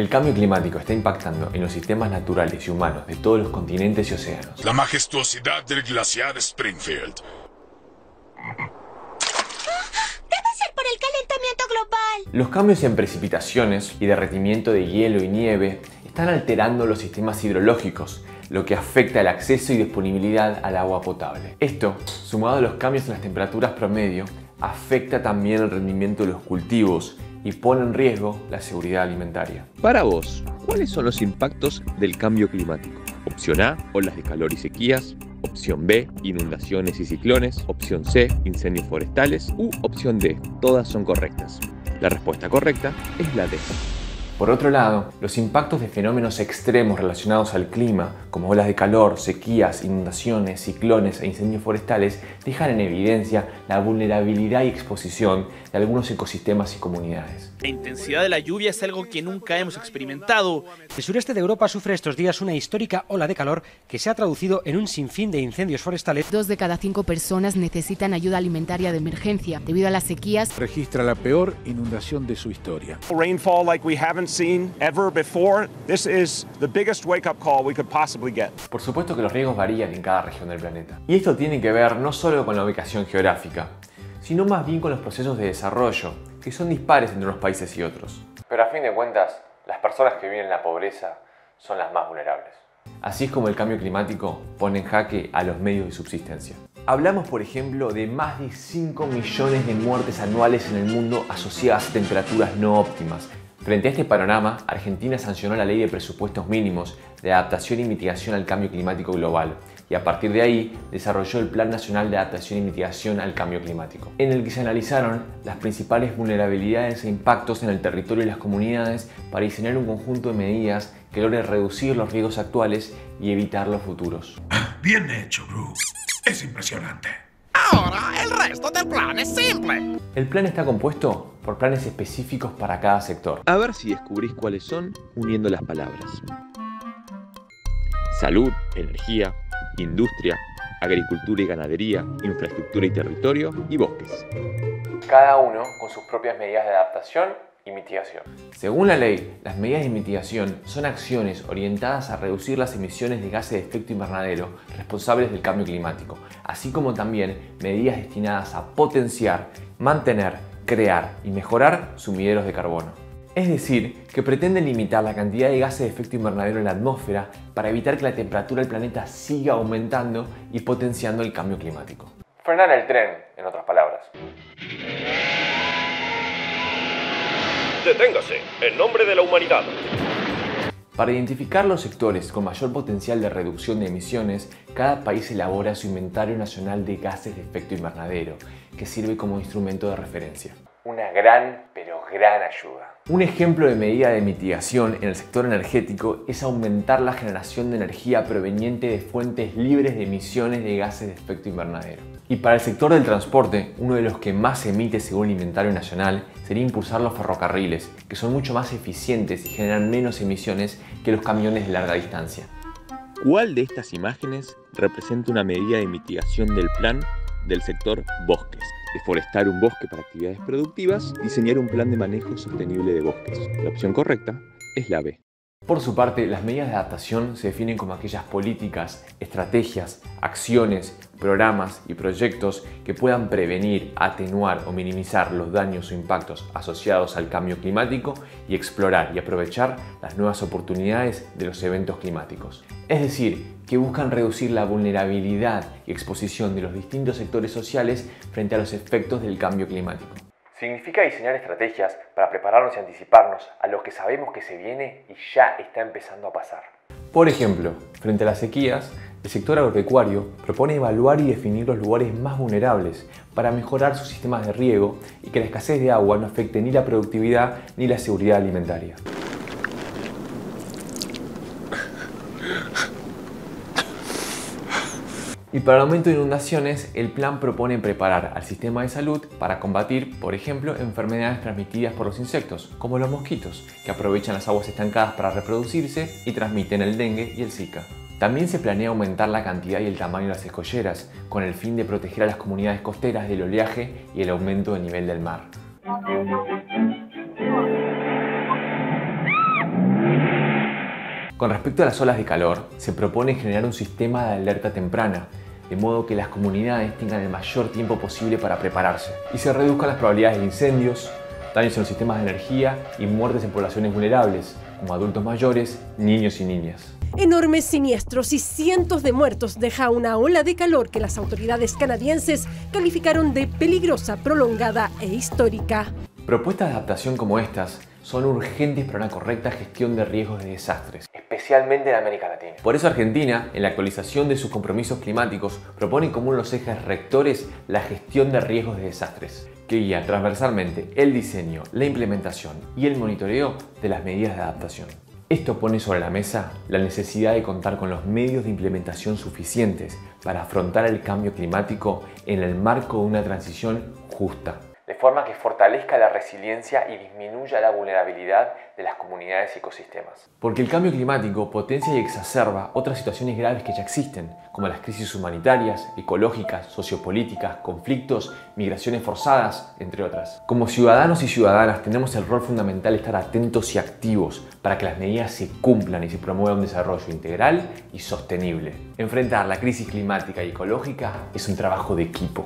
El cambio climático está impactando en los sistemas naturales y humanos de todos los continentes y océanos. La majestuosidad del glaciar Springfield. Los cambios en precipitaciones y derretimiento de hielo y nieve están alterando los sistemas hidrológicos, lo que afecta el acceso y disponibilidad al agua potable. Esto, sumado a los cambios en las temperaturas promedio, afecta también el rendimiento de los cultivos y pone en riesgo la seguridad alimentaria. Para vos, ¿cuáles son los impactos del cambio climático? Opción A, olas de calor y sequías. Opción B, inundaciones y ciclones. Opción C, incendios forestales. U opción D, todas son correctas. La respuesta correcta es la D. Por otro lado, los impactos de fenómenos extremos relacionados al clima, como olas de calor, sequías, inundaciones, ciclones e incendios forestales, dejan en evidencia la vulnerabilidad y exposición de algunos ecosistemas y comunidades. La intensidad de la lluvia es algo que nunca hemos experimentado. El sureste de Europa sufre estos días una histórica ola de calor que se ha traducido en un sinfín de incendios forestales. 2 de cada 5 personas necesitan ayuda alimentaria de emergencia debido a las sequías. Registra la peor inundación de su historia. Rainfall like we haven't seen ever before. This is the biggest wake-up call we could possibly get. Por supuesto que los riesgos varían en cada región del planeta. Y esto tiene que ver no solo con la ubicación geográfica, sino más bien con los procesos de desarrollo, que son dispares entre unos países y otros. Pero a fin de cuentas, las personas que viven en la pobreza son las más vulnerables. Así es como el cambio climático pone en jaque a los medios de subsistencia. Hablamos, por ejemplo, de más de 5 millones de muertes anuales en el mundo asociadas a temperaturas no óptimas. Frente a este panorama, Argentina sancionó la Ley de Presupuestos Mínimos de Adaptación y Mitigación al Cambio Climático Global y a partir de ahí desarrolló el Plan Nacional de Adaptación y Mitigación al Cambio Climático, en el que se analizaron las principales vulnerabilidades e impactos en el territorio y las comunidades para diseñar un conjunto de medidas que logre reducir los riesgos actuales y evitar los futuros. Bien hecho, Bruce. Es impresionante. Ahora, el resto del plan es simple. El plan está compuesto por planes específicos para cada sector. A ver si descubrís cuáles son uniendo las palabras. Salud, energía, industria, agricultura y ganadería, infraestructura y territorio y bosques. Cada uno con sus propias medidas de adaptación y mitigación. Según la ley, las medidas de mitigación son acciones orientadas a reducir las emisiones de gases de efecto invernadero responsables del cambio climático, así como también medidas destinadas a potenciar, mantener, crear y mejorar sumideros de carbono. Es decir, que pretenden limitar la cantidad de gases de efecto invernadero en la atmósfera para evitar que la temperatura del planeta siga aumentando y potenciando el cambio climático. Frenar el tren, en otras palabras. Deténgase, en nombre de la humanidad. Para identificar los sectores con mayor potencial de reducción de emisiones, cada país elabora su inventario nacional de gases de efecto invernadero, que sirve como instrumento de referencia. Una gran, pero gran ayuda. Un ejemplo de medida de mitigación en el sector energético es aumentar la generación de energía proveniente de fuentes libres de emisiones de gases de efecto invernadero. Y para el sector del transporte, uno de los que más emite según el inventario nacional sería impulsar los ferrocarriles, que son mucho más eficientes y generan menos emisiones que los camiones de larga distancia. ¿Cuál de estas imágenes representa una medida de mitigación del plan del sector bosques? Deforestar un bosque para actividades productivas, diseñar un plan de manejo sostenible de bosques. La opción correcta es la B. Por su parte, las medidas de adaptación se definen como aquellas políticas, estrategias, acciones, programas y proyectos que puedan prevenir, atenuar o minimizar los daños o impactos asociados al cambio climático y explorar y aprovechar las nuevas oportunidades de los eventos climáticos. Es decir, que buscan reducir la vulnerabilidad y exposición de los distintos sectores sociales frente a los efectos del cambio climático. Significa diseñar estrategias para prepararnos y anticiparnos a lo que sabemos que se viene y ya está empezando a pasar. Por ejemplo, frente a las sequías, el sector agropecuario propone evaluar y definir los lugares más vulnerables para mejorar sus sistemas de riego y que la escasez de agua no afecte ni la productividad ni la seguridad alimentaria. Y para el aumento de inundaciones, el plan propone preparar al sistema de salud para combatir, por ejemplo, enfermedades transmitidas por los insectos, como los mosquitos, que aprovechan las aguas estancadas para reproducirse y transmiten el dengue y el Zika. También se planea aumentar la cantidad y el tamaño de las escolleras, con el fin de proteger a las comunidades costeras del oleaje y el aumento del nivel del mar. Con respecto a las olas de calor, se propone generar un sistema de alerta temprana, de modo que las comunidades tengan el mayor tiempo posible para prepararse y se reduzcan las probabilidades de incendios, daños en los sistemas de energía y muertes en poblaciones vulnerables, como adultos mayores, niños y niñas. Enormes siniestros y cientos de muertos deja una ola de calor que las autoridades canadienses calificaron de peligrosa, prolongada e histórica. Propuestas de adaptación como estas son urgentes para una correcta gestión de riesgos de desastres, especialmente en América Latina. Por eso Argentina, en la actualización de sus compromisos climáticos, propone como uno de los ejes rectores la gestión de riesgos de desastres, que guía transversalmente el diseño, la implementación y el monitoreo de las medidas de adaptación. Esto pone sobre la mesa la necesidad de contar con los medios de implementación suficientes para afrontar el cambio climático en el marco de una transición justa, de forma que fortalezca la resiliencia y disminuya la vulnerabilidad de las comunidades y ecosistemas. Porque el cambio climático potencia y exacerba otras situaciones graves que ya existen, como las crisis humanitarias, ecológicas, sociopolíticas, conflictos, migraciones forzadas, entre otras. Como ciudadanos y ciudadanas tenemos el rol fundamental de estar atentos y activos para que las medidas se cumplan y se promueva un desarrollo integral y sostenible. Enfrentar la crisis climática y ecológica es un trabajo de equipo.